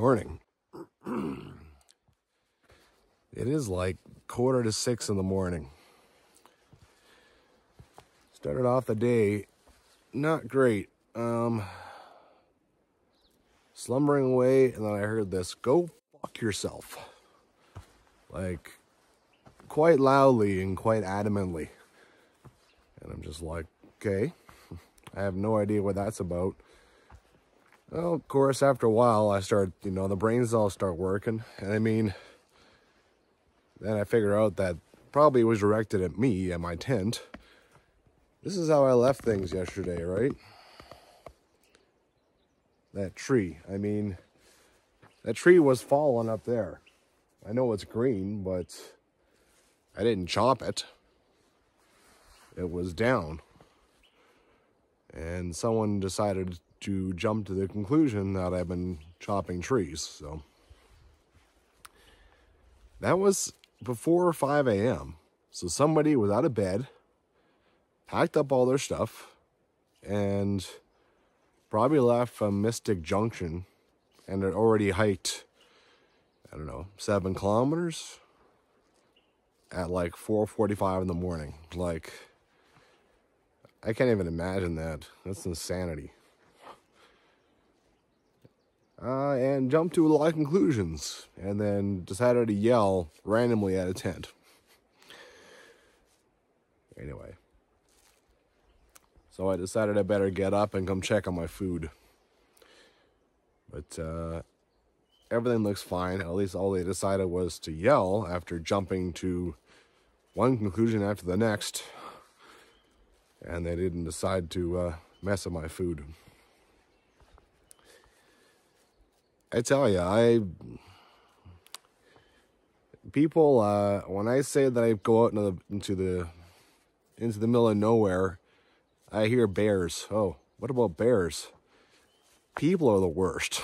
morning. It is like 5:45 in the morning. Started off the day not great. Slumbering away, and then I heard this, "Go fuck yourself." Like, quite loudly and quite adamantly. And I'm just like, okay. I have no idea what that's about. Well, of course, after a while, I start, you know, the brains all start working. And I mean, then I figure out that probably was directed at me and my tent. This is how I left things yesterday, right? That tree. I mean, that tree was fallen up there. I know it's green, but I didn't chop it. It was down. And someone decided to jump to the conclusion that I've been chopping trees. So that was before 5 a.m. So somebody was out of bed, packed up all their stuff, and probably left from Mystic Junction and had already hiked, I don't know, 7 kilometers at like 4:45 in the morning. Like, I can't even imagine that. That's insanity. And jumped to a lot of conclusions and then decided to yell randomly at a tent. Anyway. So I decided I better get up and come check on my food. But everything looks fine. At least all they decided was to yell after jumping to one conclusion after the next. And they didn't decide to mess with my food. I tell you, people, when I say that I go out into the middle of nowhere, I hear bears. Oh, what about bears? People are the worst.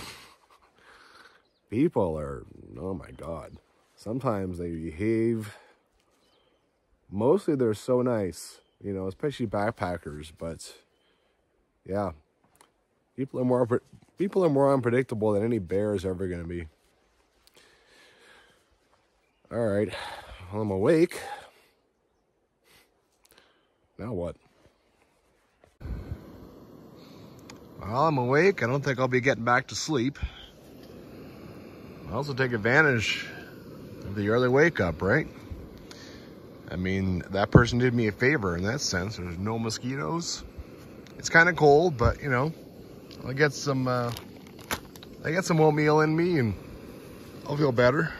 People are, oh my God. Sometimes they behave, mostly they're so nice, you know, especially backpackers, but yeah, people are more unpredictable than any bear is ever going to be. All right. Well, I'm awake. Now what? Well, I'm awake. I don't think I'll be getting back to sleep. I also take advantage of the early wake up, right? I mean, that person did me a favor in that sense. There's no mosquitoes. It's kind of cold, but you know, I get some oatmeal in me and I'll feel better.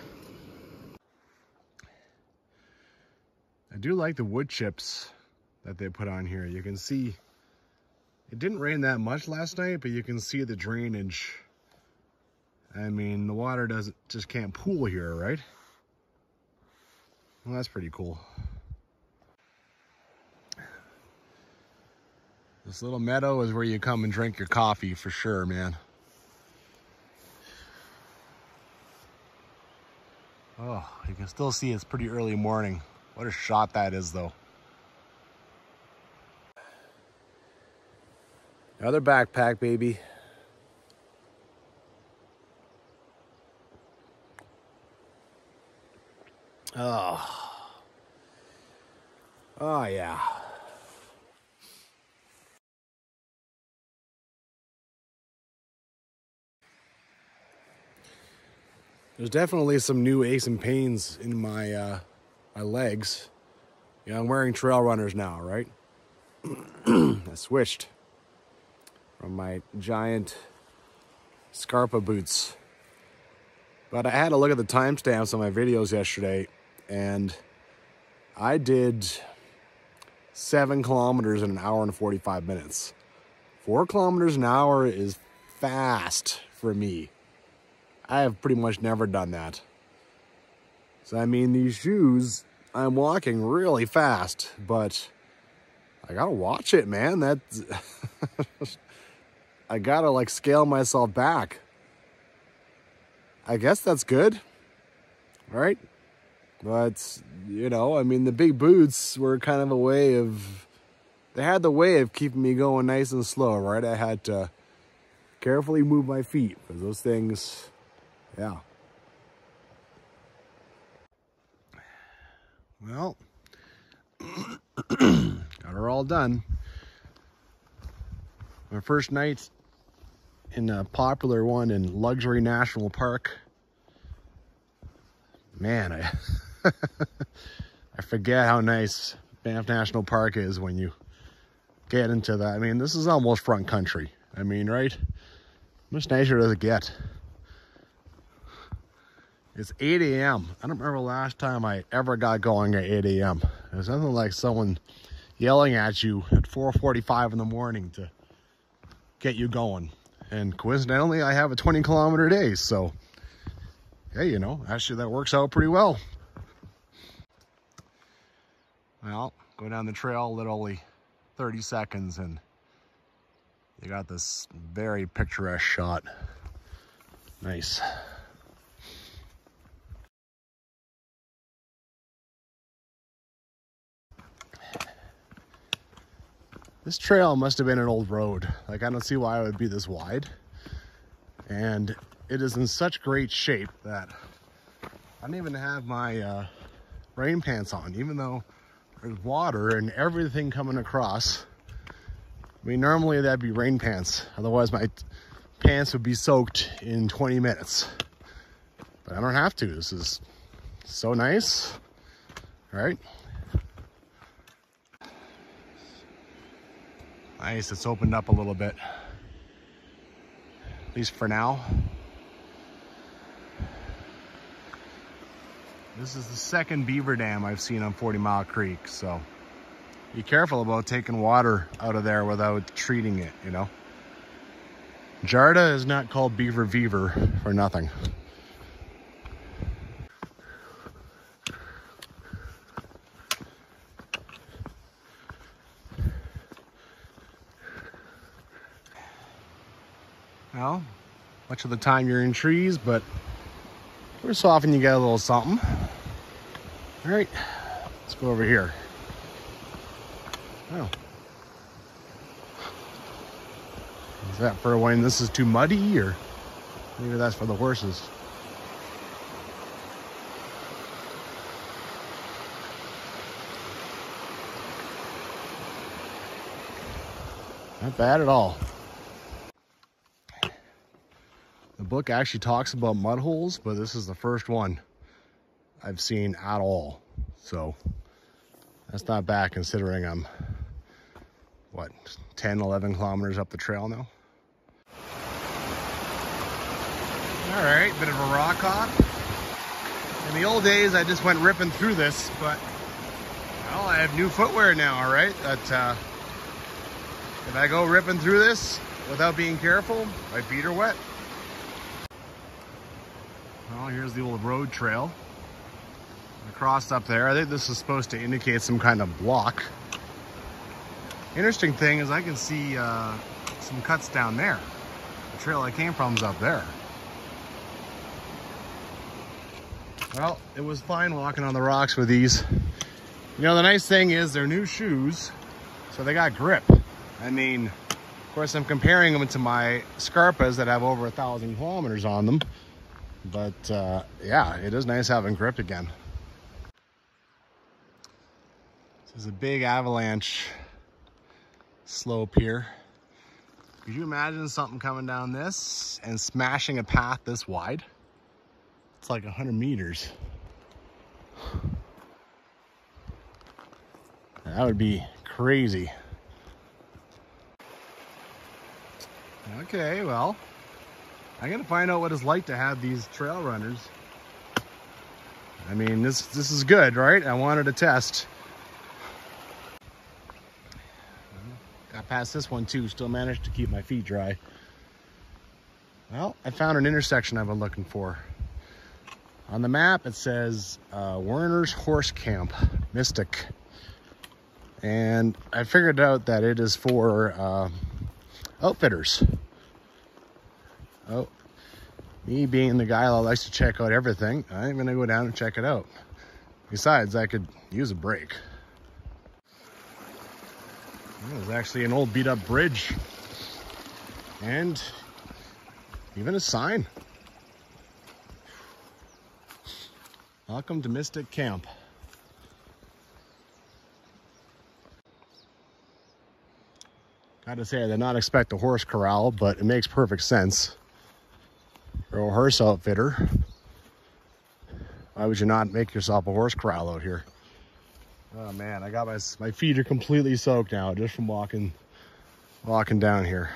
I do like the wood chips that they put on here. You can see, it didn't rain that much last night, but you can see the drainage. I mean, the water just can't pool here, right? Well, that's pretty cool. This little meadow is where you come and drink your coffee for sure, man. Oh, you can still see it's pretty early morning. What a shot that is, though. Another backpack, baby. Oh yeah. There's definitely some new aches and pains in my my legs. You know, I'm wearing trail runners now, right? I switched from my giant Scarpa boots. But I had a look at the timestamps on my videos yesterday, and I did 7 kilometers in an hour and 45 minutes. 4 kilometers an hour is fast for me. I have pretty much never done that. So, I mean, these shoes, I'm walking really fast, but I gotta watch it, man. That's, I gotta like scale myself back. I guess that's good, right? But, you know, I mean, the big boots were kind of a way of, they had the way of keeping me going nice and slow, right? I had to carefully move my feet, because those things, Yeah. Well, got her all done. My first night's in a popular one in Luxury National Park. Man, I forget how nice Banff National Park is when you get into that. I mean, this is almost front country. I mean, right? Much nicer does it get. It's 8 a.m. I don't remember last time I ever got going at 8 a.m. There's nothing like someone yelling at you at 4:45 in the morning to get you going. And coincidentally, I have a 20-kilometer day, so hey, you know, actually that works out pretty well. Well, go down the trail literally 30 seconds and you got this very picturesque shot. Nice. This trail must have been an old road. Like, I don't see why it would be this wide. And it is in such great shape that I don't even have my rain pants on, even though there's water and everything coming across. I mean, normally that'd be rain pants. Otherwise, my pants would be soaked in 20 minutes. But I don't have to. This is so nice. All right. Nice, it's opened up a little bit, at least for now. This is the second beaver dam I've seen on 40 Mile Creek, so be careful about taking water out of there without treating it, you know. Jarda is not called Beaver Beaver for nothing. Well, much of the time you're in trees, but every so often you get a little something. All right, let's go over here. Oh. Is that for when this is too muddy, or maybe that's for the horses? Not bad at all. The book actually talks about mud holes, but this is the first one I've seen at all. So that's not bad considering I'm, what, 10, 11 kilometers up the trail now. All right, bit of a rock hop. In the old days, I just went ripping through this, but, well, I have new footwear now, all right? That if I go ripping through this without being careful, my feet are wet. Well, here's the old road trail. Across up there. I think this is supposed to indicate some kind of block. Interesting thing is I can see some cuts down there. The trail I came from is up there. Well, it was fine walking on the rocks with these. You know, the nice thing is they're new shoes, so they got grip. I mean, of course, I'm comparing them to my Scarpas that have over 1,000 kilometers on them. But yeah, it is nice having grip again. This is a big avalanche slope here. Could you imagine something coming down this and smashing a path this wide? It's like 100 meters. That would be crazy. Okay, well. I gotta find out what it's like to have these trail runners. I mean, this is good, right? I wanted to test. Got past this one too, still managed to keep my feet dry. Well, I found an intersection I've been looking for. On the map, it says Werner's Horse Camp, Mystic. And I figured out that it is for outfitters. Oh, me being the guy that likes to check out everything, I'm going to go down and check it out. Besides, I could use a break. There's actually an old beat-up bridge. And even a sign. Welcome to Mystic Camp. Gotta say, I did not expect a horse corral, but it makes perfect sense. You're a horse outfitter. Why would you not make yourself a horse corral out here? Oh man, I got my feet are completely soaked now just from walking down here.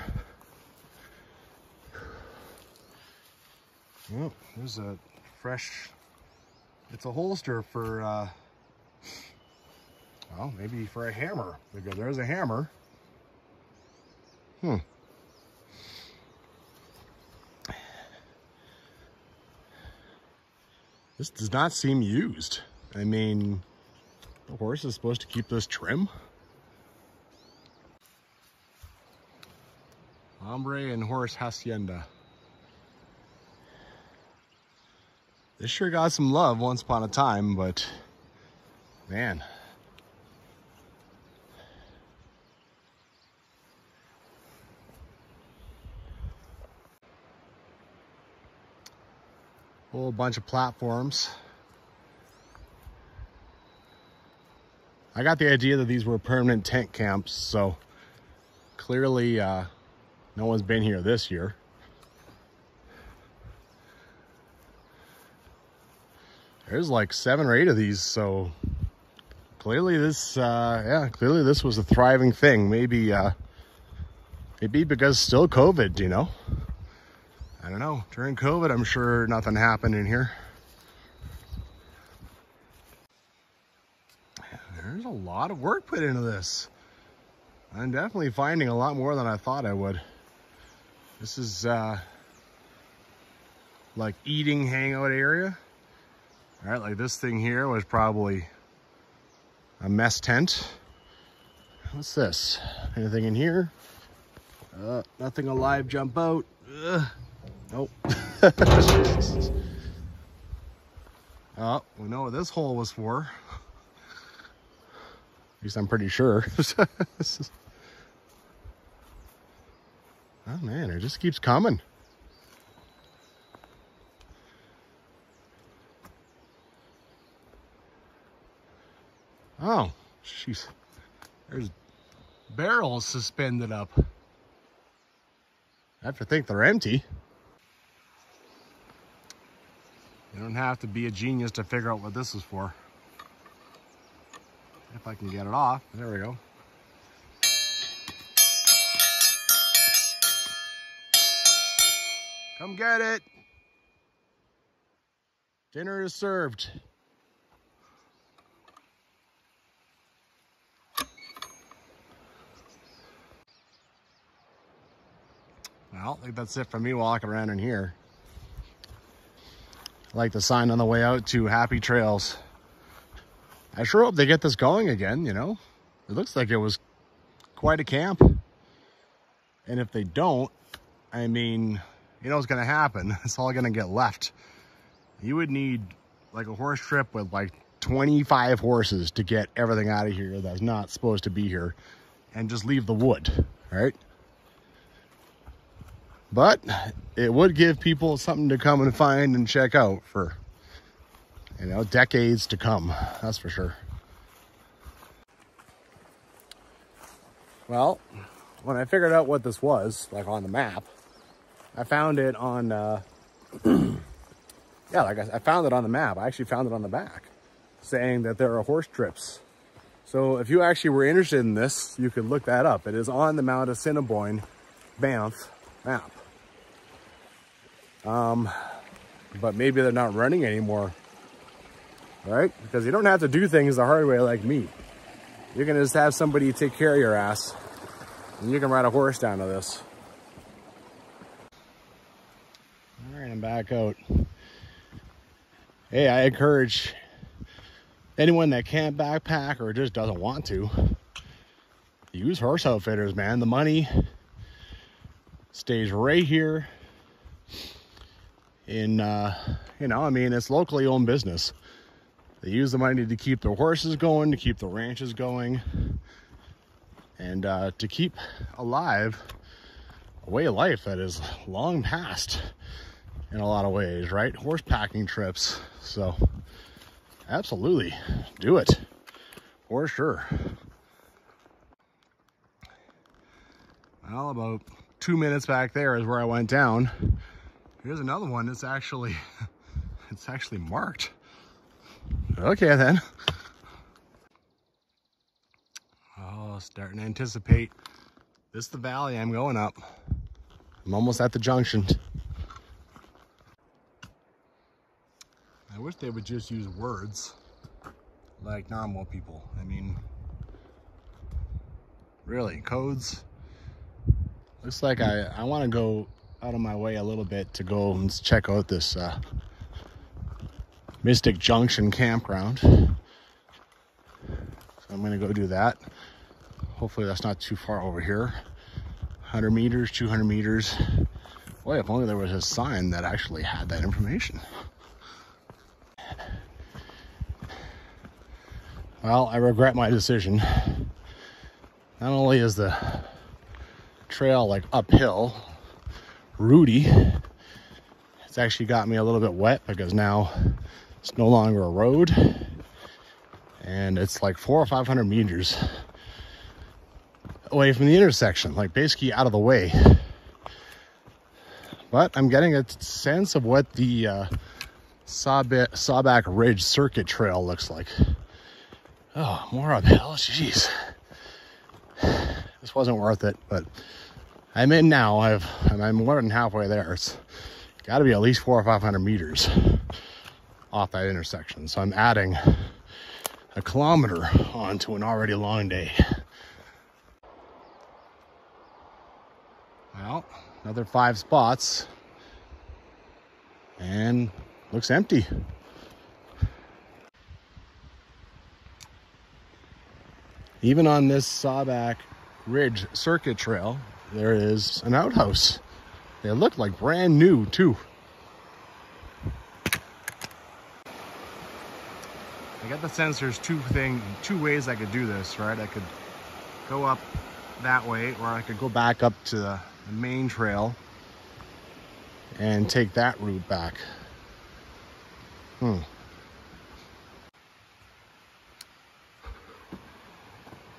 Oh, there's a fresh. It's a holster for, well, maybe for a hammer, because there's a hammer. Hmm. This does not seem used. I mean, the horse is supposed to keep this trim. Hombre and horse hacienda. This sure got some love once upon a time, but man. A whole bunch of platforms. I got the idea that these were permanent tent camps, so clearly no one's been here this year. There's like 7 or 8 of these, so clearly this, clearly this was a thriving thing. Maybe, maybe because still COVID, you know? I don't know. During COVID, I'm sure nothing happened in here. There's a lot of work put into this. I'm definitely finding a lot more than I thought I would. This is like eating hangout area. All right, like this thing here was probably a mess tent. What's this? Anything in here? Nothing alive, jump out. Nope. Oh, we know what this hole was for. At least I'm pretty sure. Oh man, it just keeps coming. Oh, jeez. There's barrels suspended up. I have to think they're empty. You don't have to be a genius to figure out what this is for. If I can get it off, there we go. Come get it. Dinner is served. I don't think that's it for me walking around in here. I like the sign on the way out to Happy Trails. I sure hope they get this going again, you know? It looks like it was quite a camp. And if they don't, I mean, you know what's gonna happen. It's all gonna get left. You would need like a horse trip with like 25 horses to get everything out of here that's not supposed to be here and just leave the wood, right? But it would give people something to come and find and check out for, you know, decades to come. That's for sure. Well, when I figured out what this was, like on the map, I found it on, I found it on the map. I actually found it on the back saying that there are horse trips. So if you actually were interested in this, you could look that up. It is on the Mount Assiniboine, Banff map. But maybe they're not running anymore, right? Because you don't have to do things the hard way like me. You can just have somebody take care of your ass and you can ride a horse down to this. All right, I'm back out. Hey, I encourage anyone that can't backpack or just doesn't want to, use horse outfitters, man. The money stays right here in, you know, I mean, it's locally owned business. They use the money to keep their horses going, to keep the ranches going, and to keep alive a way of life that is long past in a lot of ways, right? Horse packing trips. So absolutely do it for sure. Well, about 2 minutes back there is where I went down. Here's another one that's actually, it's actually marked. Okay then. Oh, starting to anticipate. This is the valley I'm going up. I'm almost at the junction. I wish they would just use words like normal people. I mean, really, codes. Looks like I want to go out of my way a little bit to go and check out this Mystic Junction campground. So I'm going to go do that. Hopefully that's not too far over here. 100 meters, 200 meters. Boy, if only there was a sign that actually had that information. Well, I regret my decision. Not only is the trail like uphill, rooty, it's actually got me a little bit wet because now it's no longer a road and it's like 400 or 500 meters away from the intersection, like basically out of the way. But I'm getting a sense of what the Sawback Ridge Circuit Trail looks like. Oh, more uphill, jeez. This wasn't worth it, but I'm in now. I'm more than halfway there. It's got to be at least 400 or 500 meters off that intersection. So I'm adding a kilometer onto an already long day. Well, another 5 spots and looks empty. Even on this Sawback Ridge Circuit Trail, there is an outhouse. They look like brand new too. I got the sense there's two ways I could do this, right? I could go up that way or I could go back up to the main trail and take that route back.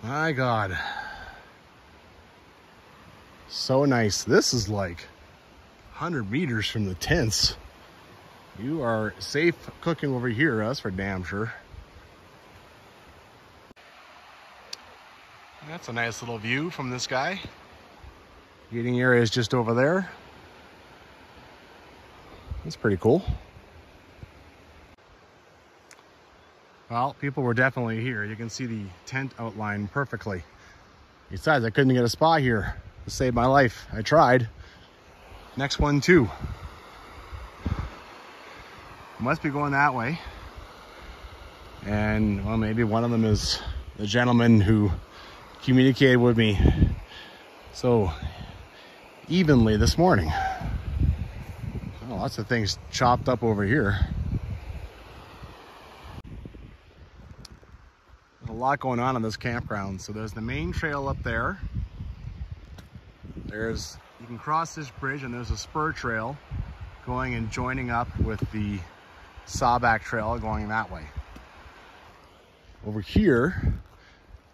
My God. So nice. This is like 100 meters from the tents. You are safe cooking over here, that's for damn sure. That's a nice little view from this guy. Eating area is just over there. That's pretty cool. Well, people were definitely here. You can see the tent outline perfectly. Besides, I couldn't get a spot here to save my life. I tried. Next one too. Must be going that way. And well, maybe one of them is the gentleman who communicated with me so evenly this morning. Oh, lots of things chopped up over here. A lot going on in this campground. So there's the main trail up there. There's, you can cross this bridge and there's a spur trail going and joining up with the Sawback Trail going that way. Over here,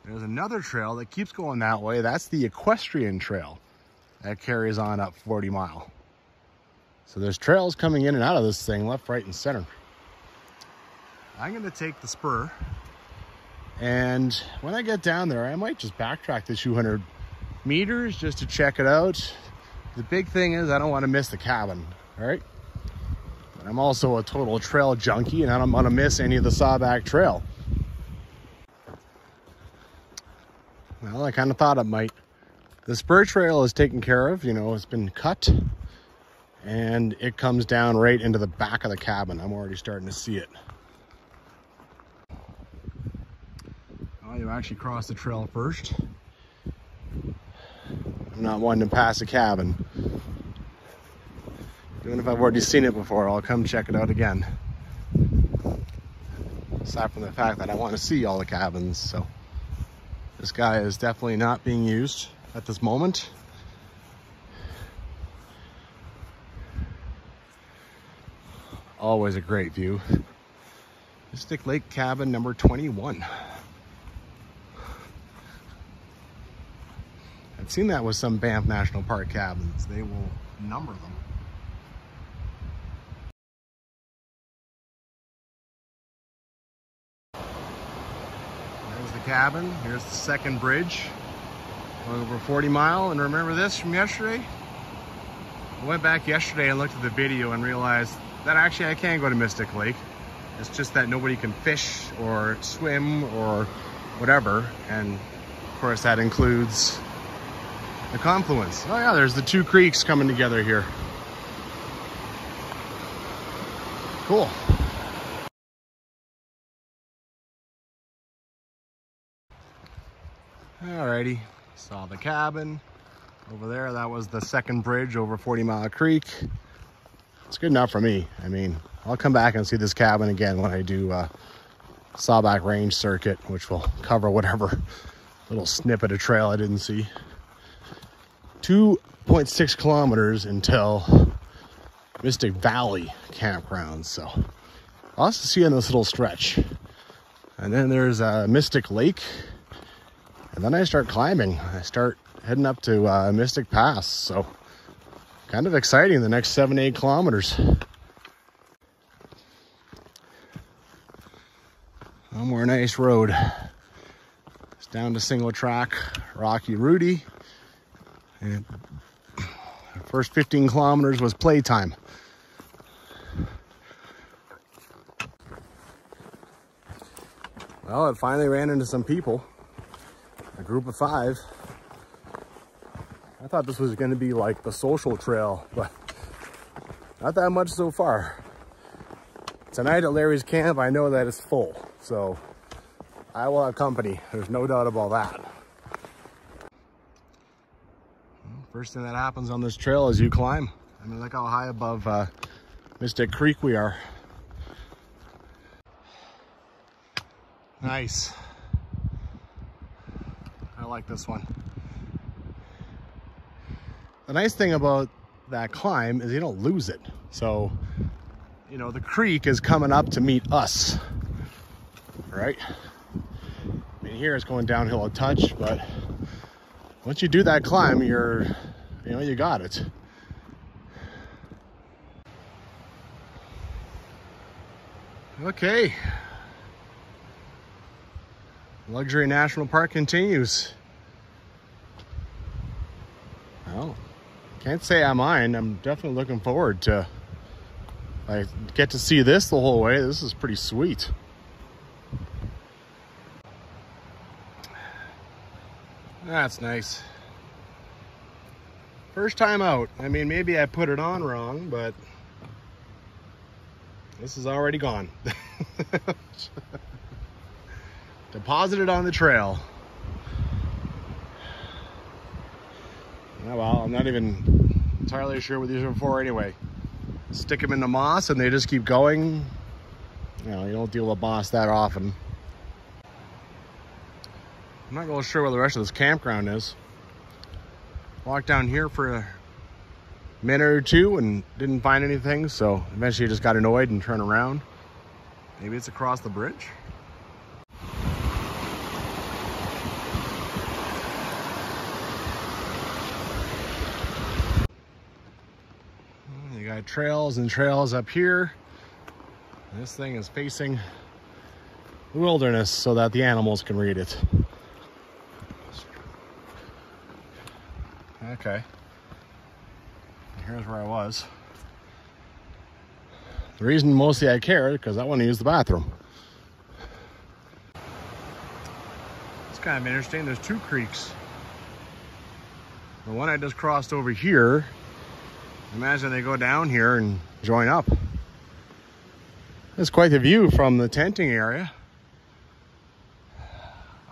there's another trail that keeps going that way. That's the equestrian trail that carries on up 40 Mile. So there's trails coming in and out of this thing, left, right, and center. I'm gonna take the spur. And when I get down there, I might just backtrack the 200 meters just to check it out. The big thing is I don't want to miss the cabin, all right? But I'm also a total trail junkie and I don't want to miss any of the Sawback Trail. Well, I kind of thought it might. The spur trail is taken care of, you know, it's been cut and it comes down right into the back of the cabin. I'm already starting to see it. You actually cross the trail first. I'm not one to pass a cabin. Even if I've already seen it before, I'll come check it out again. Aside from the fact that I want to see all the cabins, so this guy is definitely not being used at this moment. Always a great view. Mystic Lake cabin number 21. I've seen that with some Banff National Park cabins. They will number them. There's the cabin. Here's the second bridge over 40 Mile. And remember this from yesterday? I went back yesterday and looked at the video and realized that actually I can go to Mystic Lake. It's just that nobody can fish or swim or whatever. And of course that includes the confluence. Oh yeah, there's the two creeks coming together here. Cool. Alrighty, saw the cabin over there. That was the second bridge over 40 Mile Creek. It's good enough for me. I mean, I'll come back and see this cabin again when I do Sawback Range Circuit, which will cover whatever little snippet of trail I didn't see. 2.6 kilometers until Mystic Valley campground, so I'll also see you in this little stretch. And then there's Mystic Lake, and then I start climbing. I start heading up to Mystic Pass, so kind of exciting, the next 7-8 kilometers. One more nice road. It's down to single track Rocky Rudy. And the first 15 kilometers was playtime. Well, it finally ran into some people, a group of 5. I thought this was going to be like the social trail, but not that much so far. Tonight at Larry's camp, I know that it's full, so I will have company. There's no doubt about that. First thing that happens on this trail is you climb. I mean, look how high above Mystic Creek we are. Nice. I like this one. The nice thing about that climb is you don't lose it. So, you know, the creek is coming up to meet us, right? I mean, here it's going downhill a touch, but once you do that climb, you got it. Okay. Luxury National Park continues. Well, can't say I mind. I'm definitely looking forward to, I get to see this the whole way. This is pretty sweet. That's nice. First time out. I mean, maybe I put it on wrong, but this is already gone. Deposited on the trail. Oh, well, I'm not even entirely sure what these are for anyway. Stick them in the moss and they just keep going. You know, you don't deal with moss that often. I'm not really sure where the rest of this campground is. Walked down here for a minute or two and didn't find anything, so eventually just got annoyed and turned around. Maybe it's across the bridge? You got trails and trails up here. This thing is facing the wilderness so that the animals can read it. Okay, here's where I was. The reason mostly I care is because I want to use the bathroom. It's kind of interesting, there's two creeks. The one I just crossed over here, imagine they go down here and join up. That's quite the view from the tenting area.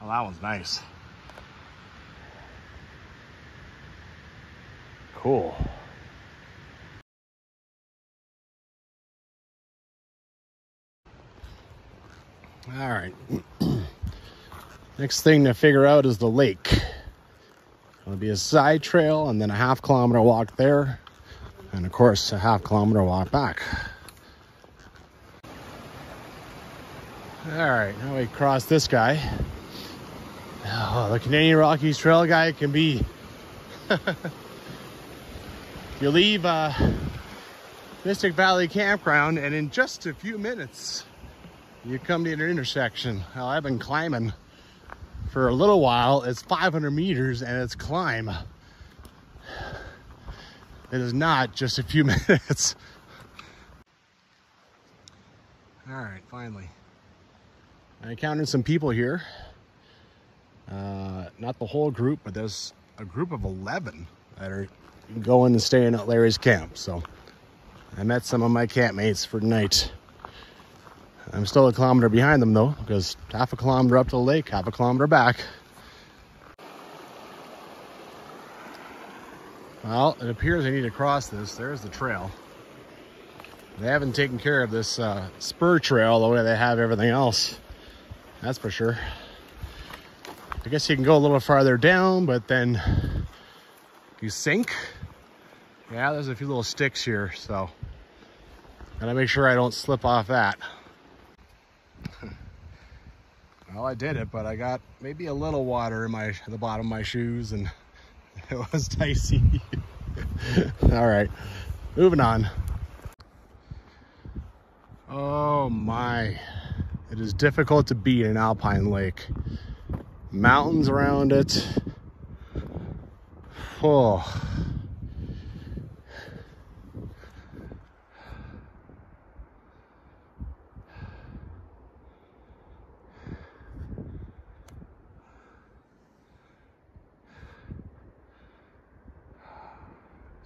Well, that one's nice. Cool. All right. Next thing to figure out is the lake. It'll be a side trail and then a half-kilometer walk there. And of course, a half-kilometer walk back. Alright, now we cross this guy. Oh, the Canadian Rockies Trail Guide can be... you leave Mystic Valley Campground and in just a few minutes you come to an intersection. Well, I've been climbing for a little while. It's 500 meters and it's climb. It is not just a few minutes. All right, finally. I encountered some people here. Not the whole group, but there's a group of 11 that are going and staying at Larry's camp. So I met some of my campmates for tonight. I'm still a kilometer behind them though, because half a kilometer up to the lake, half a kilometer back. Well, it appears I need to cross this. There's the trail. They haven't taken care of this spur trail the way they have everything else. That's for sure. I guess you can go a little farther down, but then you sink. Yeah, there's a few little sticks here, so gotta make sure I don't slip off that. Well, I did it, but I got maybe a little water in the bottom of my shoes, and it was dicey. All right, moving on. Oh my, it is difficult to be in an alpine lake. Mountains around it. Oh.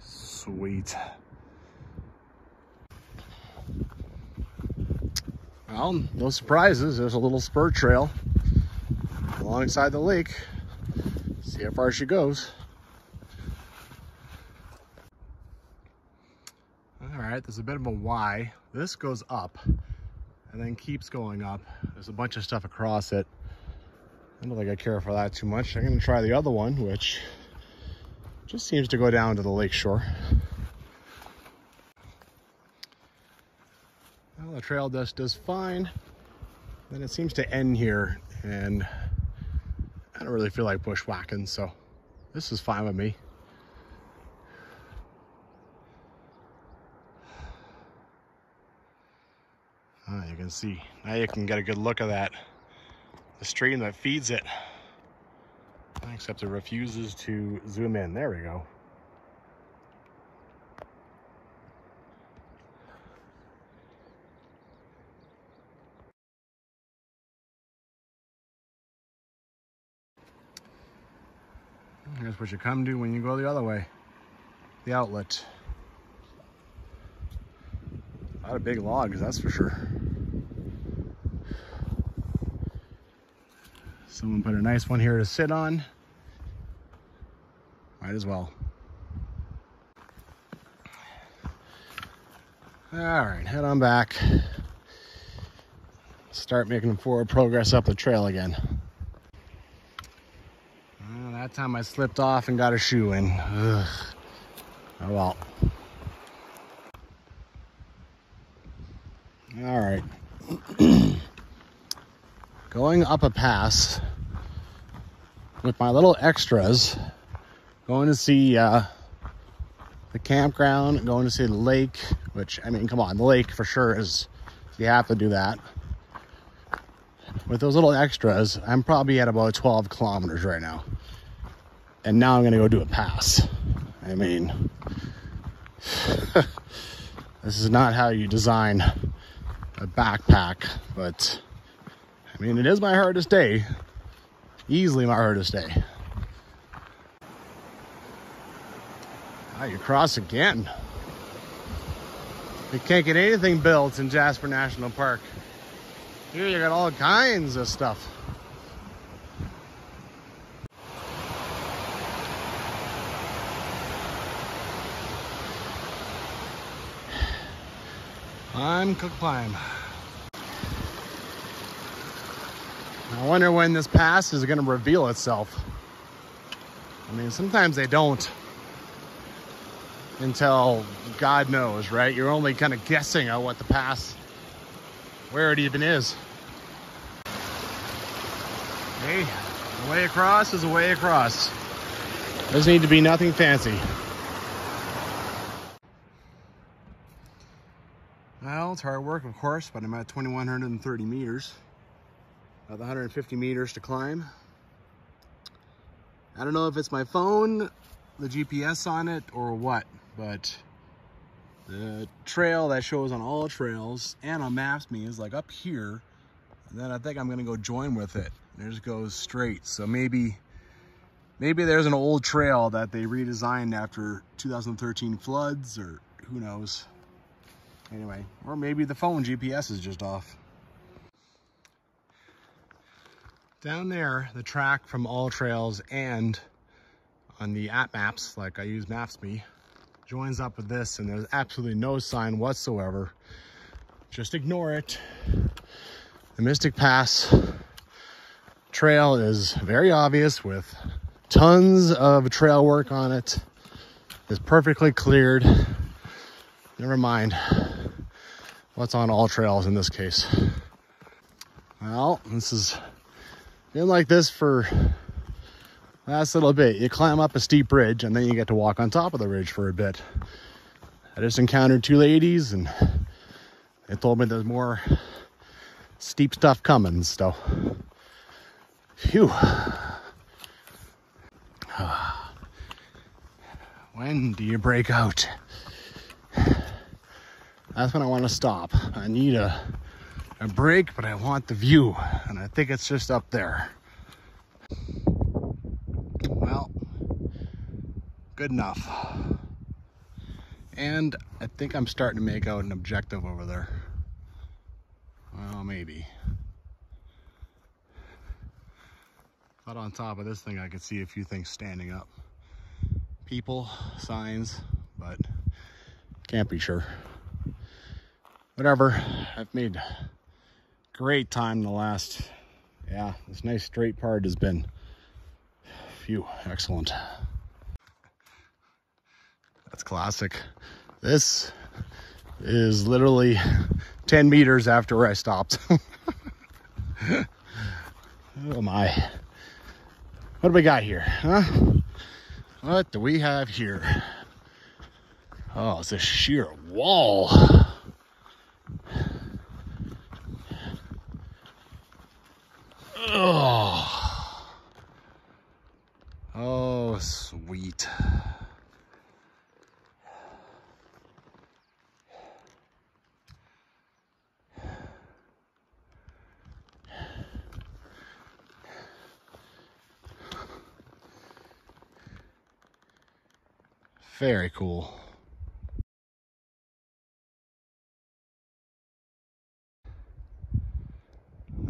Sweet. Well, no surprises. There's a little spur trail alongside the lake. See how far she goes. All right, there's a bit of a Y. This goes up and then keeps going up. There's a bunch of stuff across it. I don't think I care for that too much. I'm gonna try the other one, which just seems to go down to the lake shore. Well, the trail just does fine. Then it seems to end here, and I don't really feel like bushwhacking, so this is fine with me. Ah, you can see, now you can get a good look at that, the stream that feeds it. Except it refuses to zoom in. There we go. Here's what you come to when you go the other way. The outlet. A lot of big logs, that's for sure. Someone put a nice one here to sit on. Might as well. All right, head on back. Start making forward progress up the trail again. Well, that time I slipped off and got a shoe in. Ugh. Oh well. All right. Going up a pass with my little extras. Going to see the campground, going to see the lake, which, I mean, come on, the lake for sure is, you have to do that. With those little extras, I'm probably at about 12 kilometers right now. And now I'm gonna go do a pass. I mean, this is not how you design a backpack, but I mean, it is my hardest day. Easily my hardest day. Oh, you cross again. You can't get anything built in Jasper National Park. Here you got all kinds of stuff. I'm cook climb. I wonder when this pass is gonna reveal itself. I mean, sometimes they don't. Until God knows, right? You're only kind of guessing at what the pass, where it even is. Hey, the way across is the way across. Doesn't need to be nothing fancy. Well, it's hard work, of course, but I'm at 2,130 meters. About 150 meters to climb. I don't know if it's my phone, the GPS on it, or what, but the trail that shows on all trails and on maps me is like up here, and then I think I'm gonna go join with it. And it just goes straight. So maybe there's an old trail that they redesigned after 2013 floods, or who knows. Anyway, or maybe the phone GPS is just off. Down there, the track from all trails and on the app maps, like I use Maps.me, joins up with this, and there's absolutely no sign whatsoever. Just ignore it. The Mystic Pass trail is very obvious with tons of trail work on it. It's perfectly cleared. Never mind what's on all trails in this case. Well, this has been like this for the last little bit. You climb up a steep ridge and then you get to walk on top of the ridge for a bit. I just encountered two ladies and they told me there's more steep stuff coming, so phew. When do you break out? That's when I want to stop. I need a break, but I want the view, and I think it's just up there. Well, good enough. And I think I'm starting to make out an objective over there. Well, maybe. But on top of this thing, I could see a few things standing up. People, signs, but can't be sure. Whatever, I've made great time the last, yeah, this nice straight part has been, phew, excellent. That's classic. This is literally 10 meters after I stopped. Oh my. What do we got here, huh? What do we have here? Oh, it's a sheer wall. Oh. Oh, sweet. Very cool.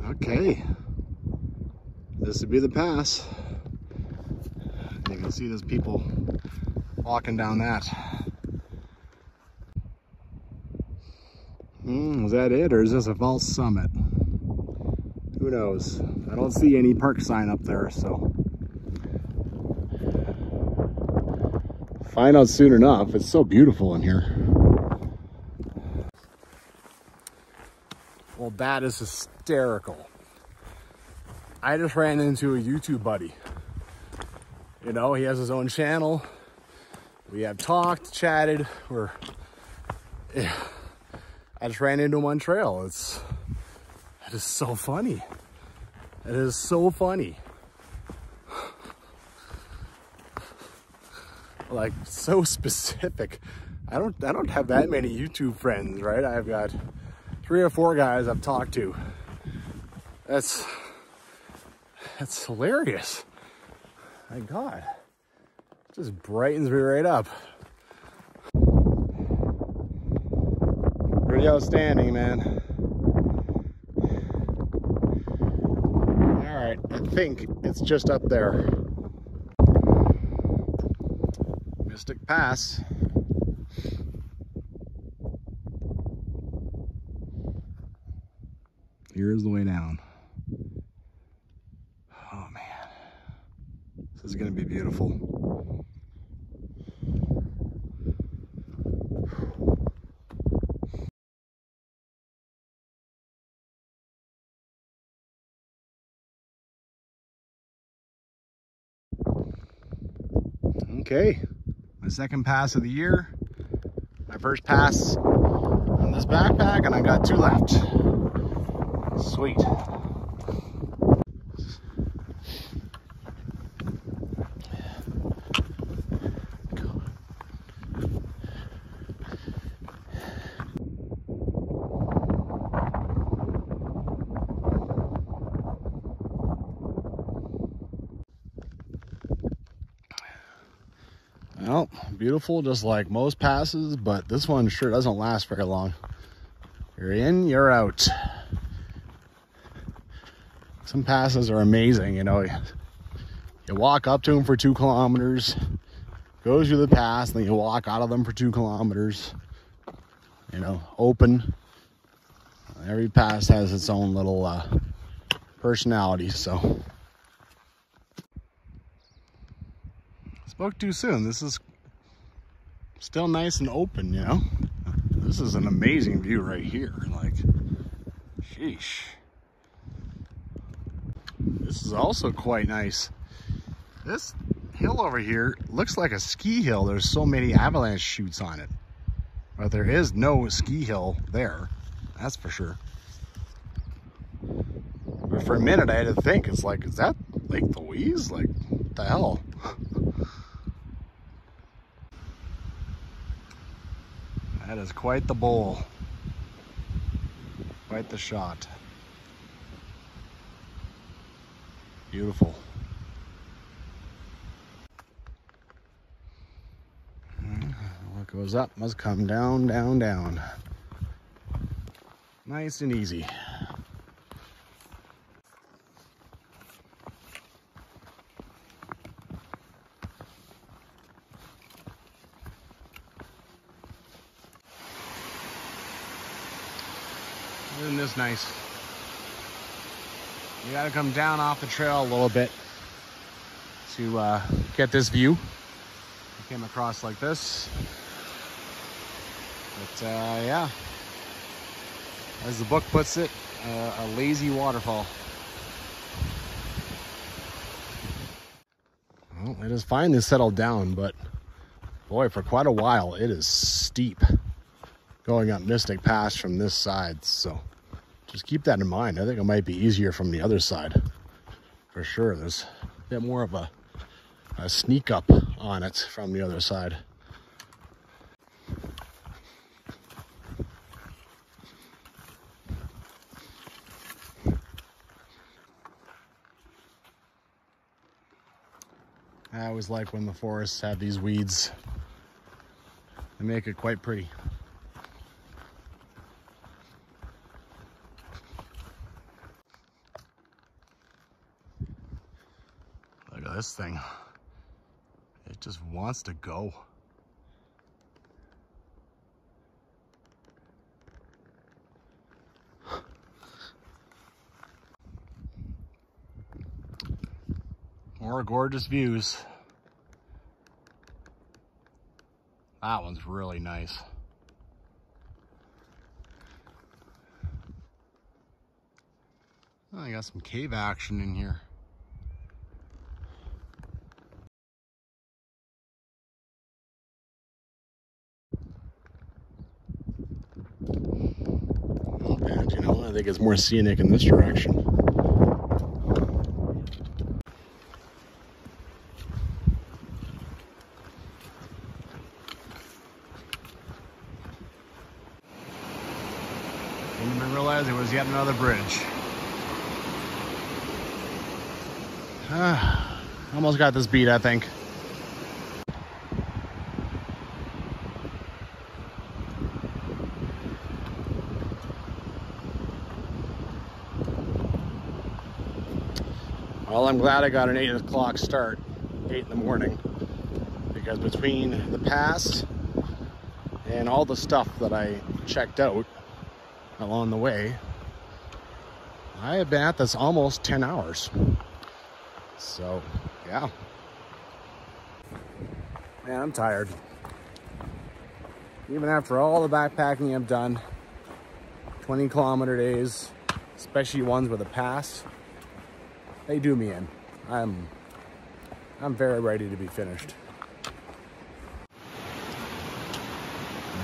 Okay. This would be the pass. You can see there's people walking down that. Is that it, or is this a false summit? Who knows? I don't see any park sign up there, so. Find out soon enough. It's so beautiful in here. Well, that is hysterical. I just ran into a YouTube buddy. You know, he has his own channel. We have talked, chatted, or yeah. I just ran into him on trail. It is so funny. It is so funny. Like, so specific. I don't have that many YouTube friends, right? I've got 3 or 4 guys I've talked to. That's hilarious. My God, it just brightens me right up. Pretty outstanding, man. All right, I think it's just up there. Mystic Pass. Here's the way down. This is going to be beautiful. Okay, my second pass of the year. My first pass on this backpack, and I got two left. Sweet. Well, beautiful, just like most passes, but this one sure doesn't last very long. You're in, you're out. Some passes are amazing, you know. You walk up to them for 2 kilometers, goes through the pass, then you walk out of them for 2 kilometers. You know, open. Every pass has its own little personality, so. Spoke too soon. This is still nice and open, you know. This is an amazing view right here. Like, sheesh. This is also quite nice. This hill over here looks like a ski hill. There's so many avalanche chutes on it, but there is no ski hill there. That's for sure. But for a minute, I had to think. It's like, is that Lake Louise? Like, what the hell? That is quite the bowl, quite the shot. Beautiful. What goes up must come down, down, down. Nice and easy. Isn't this nice? You gotta come down off the trail a little bit to get this view. I came across like this. But yeah, as the book puts it, a lazy waterfall. Well, it is finally settled down, but boy, for quite a while, it is steep going up Mystic Pass from this side, so just keep that in mind. I think it might be easier from the other side, for sure. There's a bit more of a sneak up on it from the other side. I always like when the forests have these weeds. They make it quite pretty. This thing, it just wants to go. More gorgeous views. That one's really nice. I got some cave action in here. You know, I think it's more scenic in this direction. Didn't even realize it was yet another bridge. Almost got this beat, I think. Well, I'm glad I got an 8 o'clock start, 8 in the morning, because between the pass and all the stuff that I checked out along the way, I have been at this almost 10 hours. So, yeah. Man, I'm tired. Even after all the backpacking I've done, 20-kilometer days, especially ones with a pass, they do me in. I'm very ready to be finished.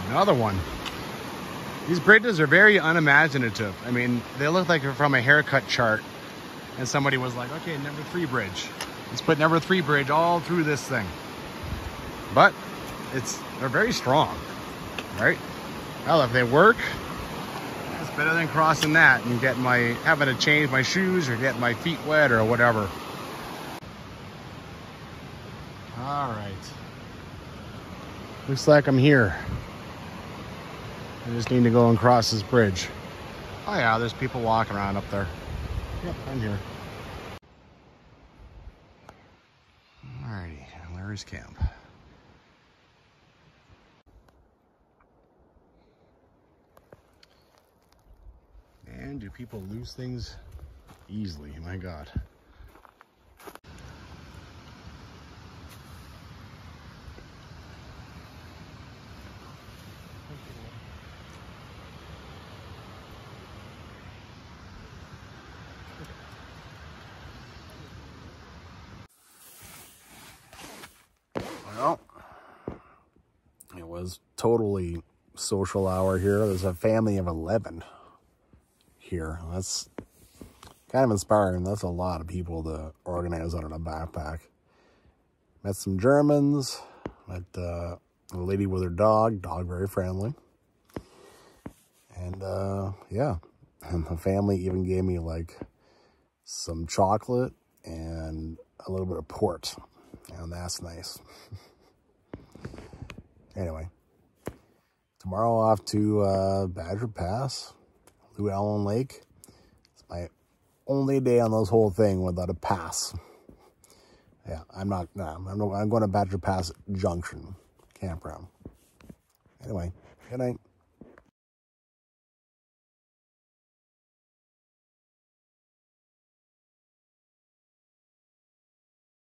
another one. These bridges are very unimaginative. I mean, they look like they're from a haircut chart and somebody was like, okay, number three bridge. Let's put number three bridge all through this thing. But they're very strong, right? Well, if they work, it's better than crossing that and having to change my shoes or get my feet wet or whatever. All right. Looks like I'm here. I just need to go and cross this bridge. Oh yeah, there's people walking around up there. Yep, I'm here. Alrighty, Larry's camp. Man, do people lose things easily, my God. Totally social hour here. There's a family of 11 here. That's kind of inspiring. That's a lot of people to organize out in a backpack. Met some Germans. Met a lady with her dog. Dog very friendly. And yeah, and the family even gave me like some chocolate and a little bit of port, and that's nice. Anyway, tomorrow off to Badger Pass, Lou Allen Lake. It's my only day on this whole thing without a pass. Yeah, I'm going to Badger Pass Junction campground. Anyway, good night.